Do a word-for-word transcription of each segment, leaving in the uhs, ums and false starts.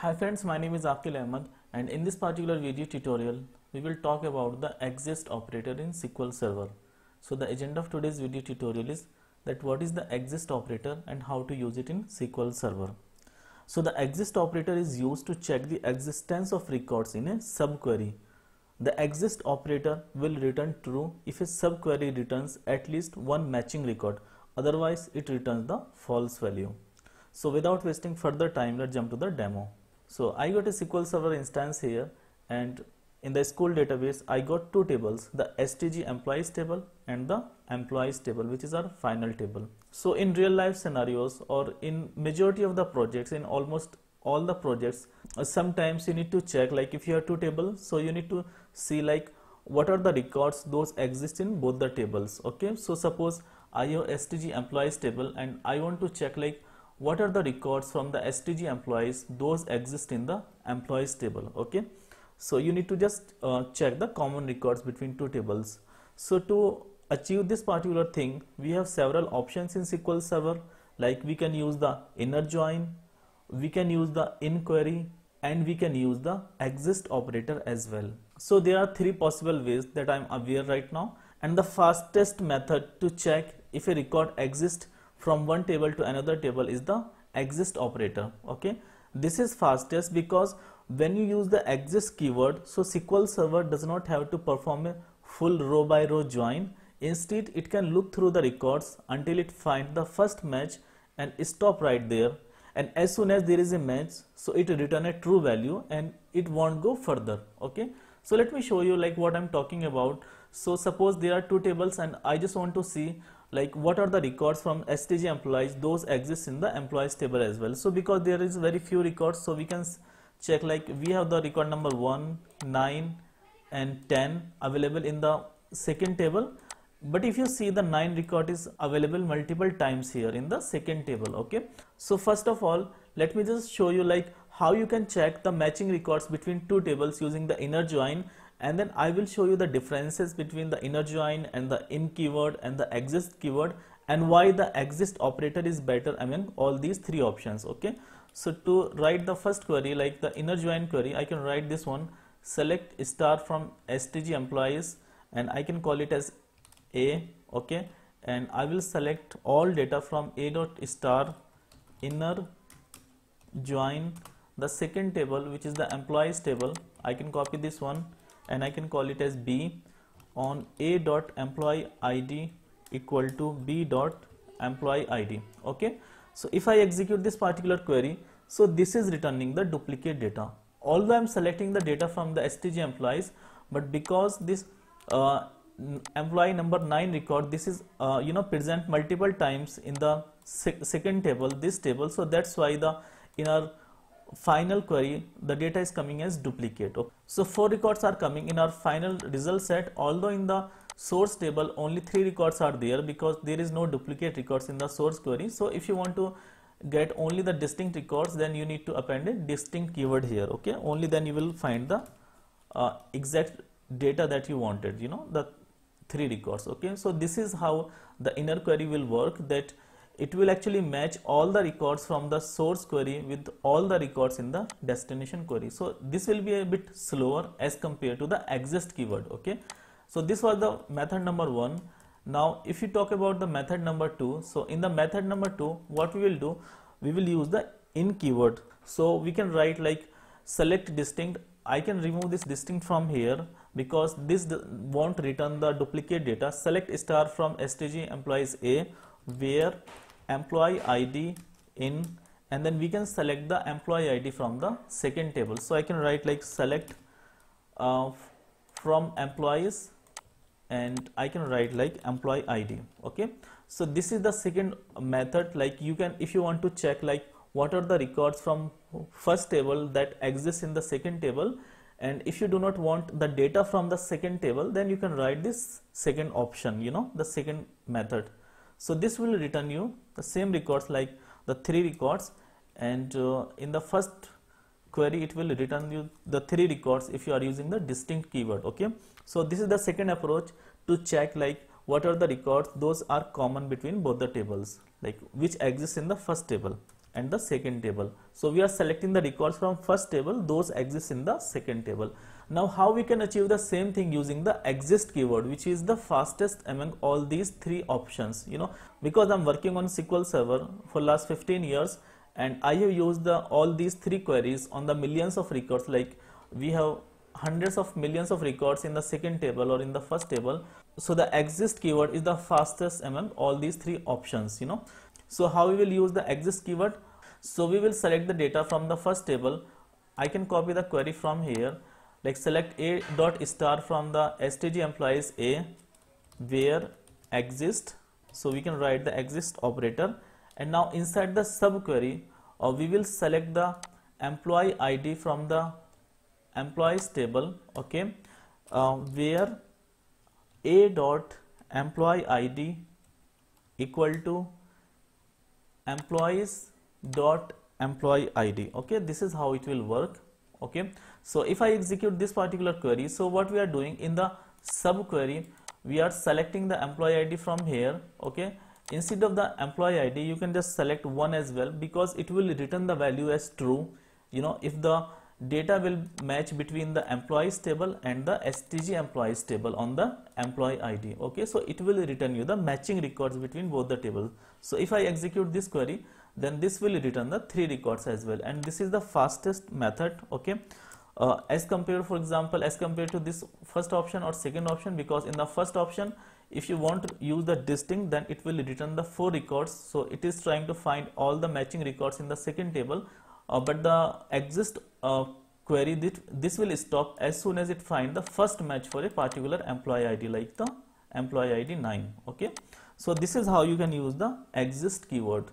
Hi friends, my name is Aaqil Ahmed, and in this particular video tutorial we will talk about the EXISTS operator in S Q L Server. So the agenda of today's video tutorial is that what is the EXISTS operator and how to use it in S Q L Server. So the EXISTS operator is used to check the existence of records in a subquery. The EXISTS operator will return true if a subquery returns at least one matching record, otherwise it returns the false value. So without wasting further time, let's jump to the demo. So I got a S Q L Server instance here, and in the S Q L database I got two tables, the S T G employees table and the employees table, which is our final table. So in real life scenarios, or in majority of the projects, in almost all the projects, uh, sometimes you need to check, like if you have two tables, so you need to see like what are the records those exist in both the tables. Okay, so suppose I have S T G employees table and I want to check like what are the records from the S T G employees those exist in the employees table. Okay, so you need to just uh, check the common records between two tables. So to achieve this particular thing, we have several options in S Q L Server, like we can use the inner join, we can use the inquiry, and we can use the EXISTS operator as well. So there are three possible ways that I am aware right now, and the fastest method to check if a record exists from one table to another table is the EXISTS operator. Okay, this is fastest because when you use the EXISTS keyword, so S Q L Server does not have to perform a full row by row join. Instead, it can look through the records until it finds the first match and stop right there, and as soon as there is a match, so it return a true value and it won't go further. Okay, so let me show you like what I'm talking about. So suppose there are two tables and I just want to see like what are the records from S T G employees those exist in the employees table as well. So because there is very few records, so we can check like we have the record number one, nine and ten available in the second table, but if you see the nine record is available multiple times here in the second table. Okay, so first of all let me just show you like how you can check the matching records between two tables using the inner join, and then I will show you the differences between the inner join and the in keyword and the EXISTS keyword, and why the EXISTS operator is better among all these three options. Okay, so to write the first query, like the inner join query, I can write this one, select star from S T G employees, and I can call it as A. Okay, and I will select all data from A dot star inner join the second table, which is the employees table. I can copy this one and I can call it as B on A dot employee I D equal to B dot employee I D. Okay, so if I execute this particular query, so this is returning the duplicate data, although I am selecting the data from the S T G employees, but because this uh, employee number nine record, this is uh, you know present multiple times in the sec second table, this table, so that's why the in our final query the data is coming as duplicate. Okay, so four records are coming in our final result set, although in the source table only three records are there because there is no duplicate records in the source query. So if you want to get only the distinct records, then you need to append a distinct keyword here. Okay, only then you will find the uh, exact data that you wanted, you know, the three records. Okay, so this is how the inner query will work, that it will actually match all the records from the source query with all the records in the destination query. So this will be a bit slower as compared to the EXISTS keyword. Okay, so this was the method number one. Now if you talk about the method number two, so in the method number two what we will do, we will use the in keyword. So we can write like select distinct, I can remove this distinct from here because this won't return the duplicate data, select star from S T G employees A where employee I D in, and then we can select the employee I D from the second table. So I can write like select uh, from employees, and I can write like employee I D. Okay, so this is the second method, like you can, if you want to check like what are the records from first table that exists in the second table, and if you do not want the data from the second table, then you can write this second option, you know, the second method. So this will return you the same records, like the three records, and uh, in the first query it will return you the three records if you are using the distinct keyword. Okay, so this is the second approach to check like what are the records those are common between both the tables, like which exists in the first table. and the second table. So we are selecting the records from first table, those exist in the second table. Now how we can achieve the same thing using the exist keyword, which is the fastest among all these three options. You know, because I'm working on S Q L Server for last fifteen years and I have used the all these three queries on the millions of records. Like we have hundreds of millions of records in the second table or in the first table. So the exist keyword is the fastest among all these three options, you know. So how we will use the exist keyword? So we will select the data from the first table. I can copy the query from here, like select a dot star from the S T G employees A where exist. So we can write the exist operator, and now inside the subquery or uh, we will select the employee I D from the employees table, okay, uh, where a dot employee I D equal to employees dot employee I D. Okay, this is how it will work. Okay, so if I execute this particular query, so what we are doing in the subquery, we are selecting the employee I D from here. Okay, instead of the employee I D, you can just select one as well, because it will return the value as true. You know, if the data will match between the employees table and the S T G employees table on the employee I D. Okay, so it will return you the matching records between both the tables. So if I execute this query, then this will return the three records as well, and this is the fastest method. Okay, uh, as compared, for example, as compared to this first option or second option, because in the first option, if you want to use the distinct, then it will return the four records. So it is trying to find all the matching records in the second table. Uh, but the exist uh, query, that this will stop as soon as it find the first match for a particular employee I D, like the employee I D nine. Okay, so this is how you can use the exist keyword.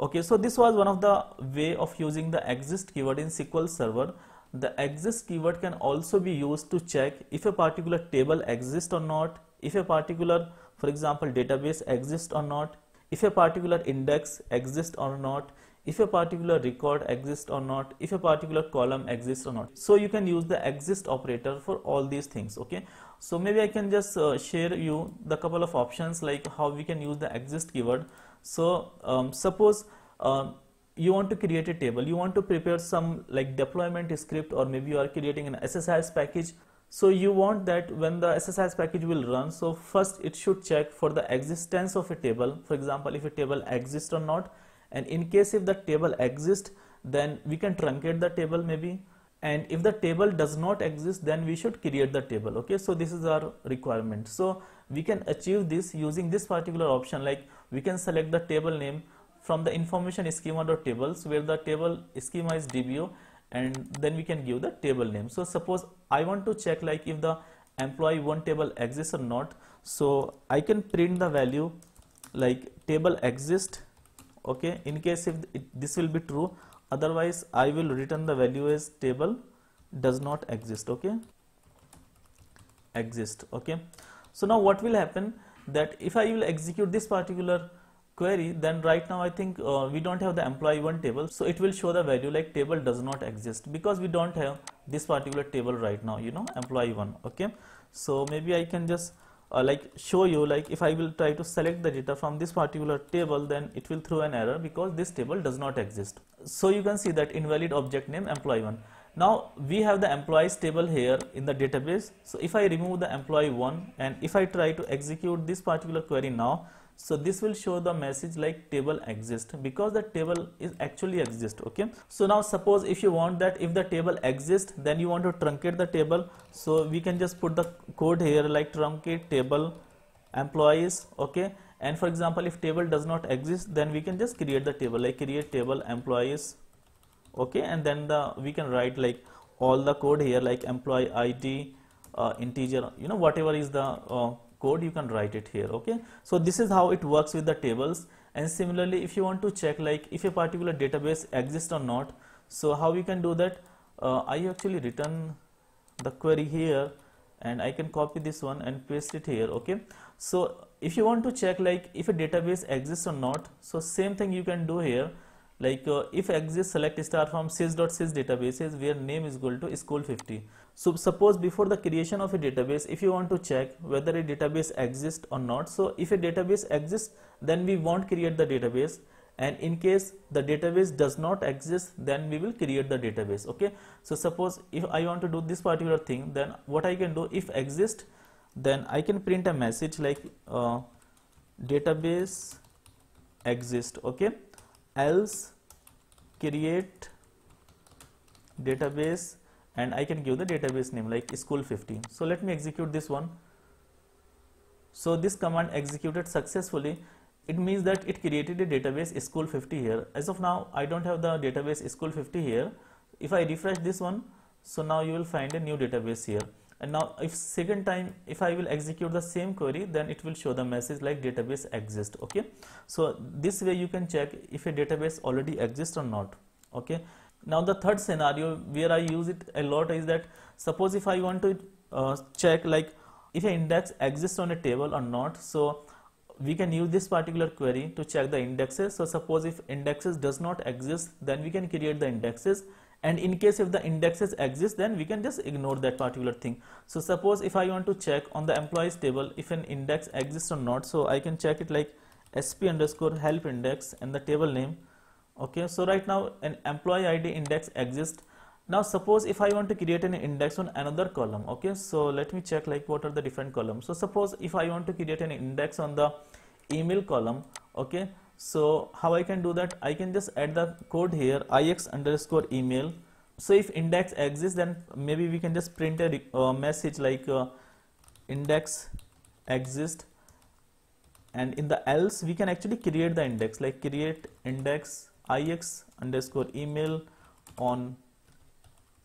Okay, so this was one of the way of using the exist keyword in S Q L Server. The exist keyword can also be used to check if a particular table exists or not, if a particular, for example, database exists or not, if a particular index exists or not, if a particular record exists or not, if a particular column exists or not. So you can use the exist operator for all these things. Okay, so maybe I can just uh, share you the couple of options, like how we can use the exist keyword. So um, suppose um, you want to create a table, you want to prepare some like deployment script, or maybe you are creating an S S I S package. So you want that when the S S I S package will run, so first it should check for the existence of a table, for example, if a table exists or not. And in case if the table exists, then we can truncate the table maybe, and if the table does not exist, then we should create the table. Okay, so this is our requirement. So we can achieve this using this particular option, like we can select the table name from the information schema.tables where the table schema is D B O, and then we can give the table name. So suppose I want to check like if the employee one table exists or not, so I can print the value like table exists. Okay, in case if it, this will be true, otherwise I will return the value as table does not exist. Okay, exist. Okay, so now what will happen, that if I will execute this particular query, then right now I think uh, we don't have the employee one table, so it will show the value like table does not exist, because we don't have this particular table right now, you know, employee one. Okay, so maybe I can just Uh, like show you, like if I will try to select the data from this particular table, then it will throw an error because this table does not exist. So you can see that invalid object name employee one. Now we have the employees table here in the database. So if I remove the employee one and if I try to execute this particular query now, so this will show the message like table exists, because the table is actually exist. Okay, so now suppose if you want that if the table exists, then you want to truncate the table, so we can just put the code here like truncate table employees. Okay, and for example, if table does not exist, then we can just create the table like create table employees. Okay, and then the we can write like all the code here like employee I D, uh, integer, you know, whatever is the uh, code, you can write it here. Okay, so this is how it works with the tables. And similarly, if you want to check like if a particular database exists or not, so how we can do that, uh, I actually written the query here and I can copy this one and paste it here. Okay, so if you want to check like if a database exists or not, so same thing you can do here, like uh, if exists, select star from sys.sys.databases where name is equal to school fifty. So suppose before the creation of a database, if you want to check whether a database exists or not, so if a database exists, then we won't create the database, and in case the database does not exist, then we will create the database. Okay, so suppose if I want to do this particular thing, then what I can do, if exist, then I can print a message like uh, database exist, okay, else create database, and I can give the database name like school fifty. So let me execute this one. So this command executed successfully. It means that it created a database school fifty here. As of now, I don't have the database school fifty here. If I refresh this one, so now you will find a new database here. And now if second time, if I will execute the same query, then it will show the message like database exists. Okay, so this way you can check if a database already exists or not. Okay, now the third scenario where I use it a lot is that, suppose if I want to uh, check like if an index exists on a table or not, so we can use this particular query to check the indexes. So suppose if indexes does not exist, then we can create the indexes, and in case if the indexes exist, then we can just ignore that particular thing. So suppose if I want to check on the employees table if an index exists or not, so I can check it like sp underscore help index and the table name. Okay, so right now an employee I D index exists. Now suppose if I want to create an index on another column, okay, so let me check like what are the different columns. So suppose if I want to create an index on the email column, okay, so how I can do that, I can just add the code here, ix underscore email. So if index exists, then maybe we can just print a uh, message like uh, index exists, and in the else we can actually create the index like create index ix underscore email on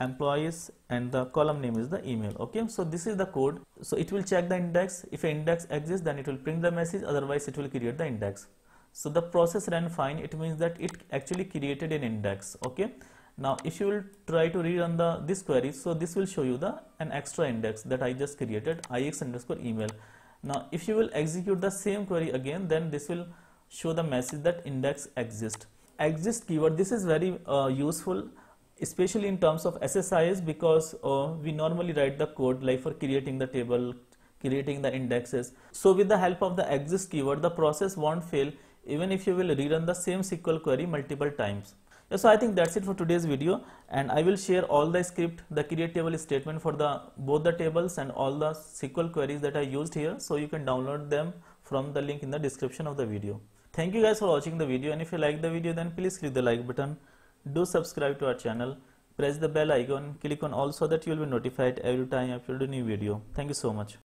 employees, and the column name is the email. Okay, so this is the code. So it will check the index. If an index exists, then it will print the message, otherwise it will create the index. So the process ran fine. It means that it actually created an index. Okay, now if you will try to rerun the this query, so this will show you the an extra index that I just created, ix underscore email. Now if you will execute the same query again, then this will show the message that index exists. Exist keyword, this is very uh, useful, especially in terms of S S I S, because uh, we normally write the code like for creating the table, creating the indexes. So with the help of the exist keyword, the process won't fail even if you will rerun the same S Q L query multiple times. Yeah, so I think that's it for today's video, and I will share all the script, the create table statement for the both the tables and all the S Q L queries that I used here, so you can download them from the link in the description of the video. Thank you guys for watching the video, and if you like the video, then please click the like button. Do subscribe to our channel, press the bell icon, click on all so that you will be notified every time I upload a new video. Thank you so much.